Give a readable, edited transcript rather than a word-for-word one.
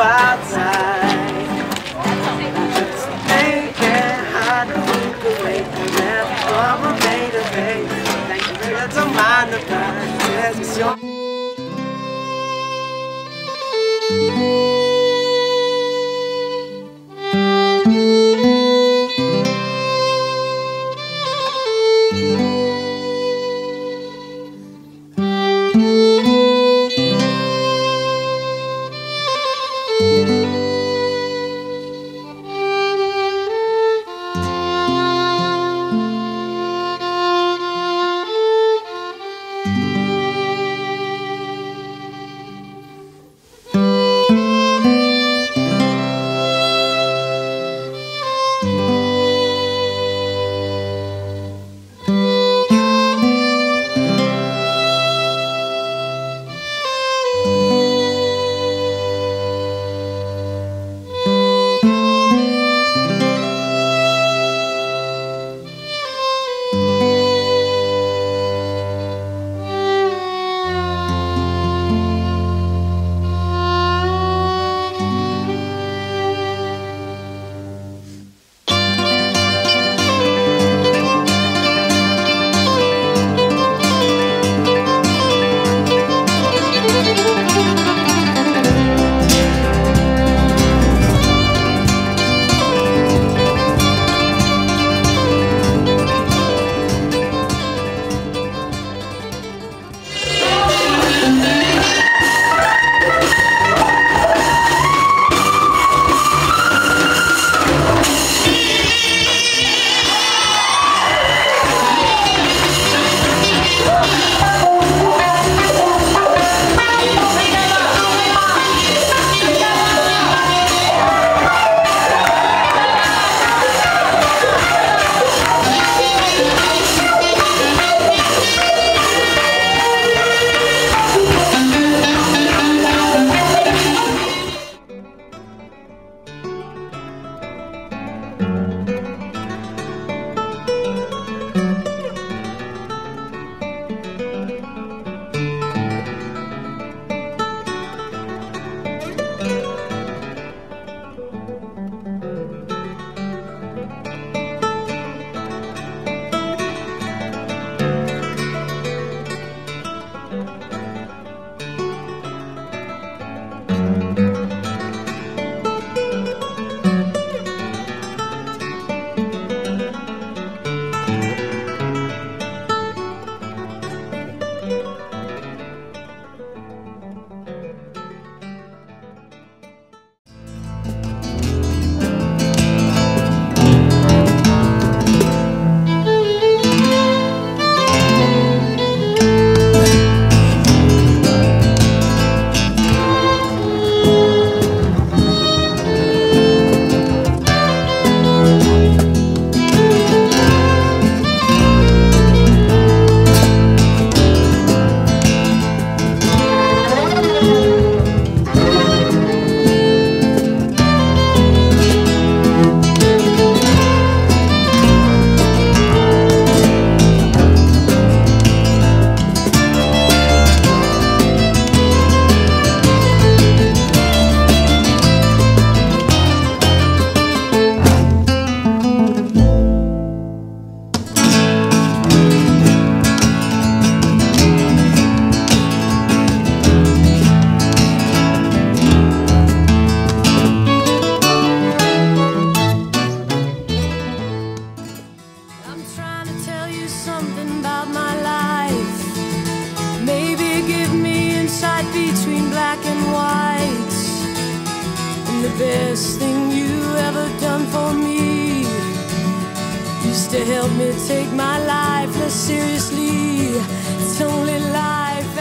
outside. Just make it hot, move away from that former made of hate. I don't mind the fact it's your. Between black and white, and the best thing you ever done for me is to help me take my life less seriously. It's only life.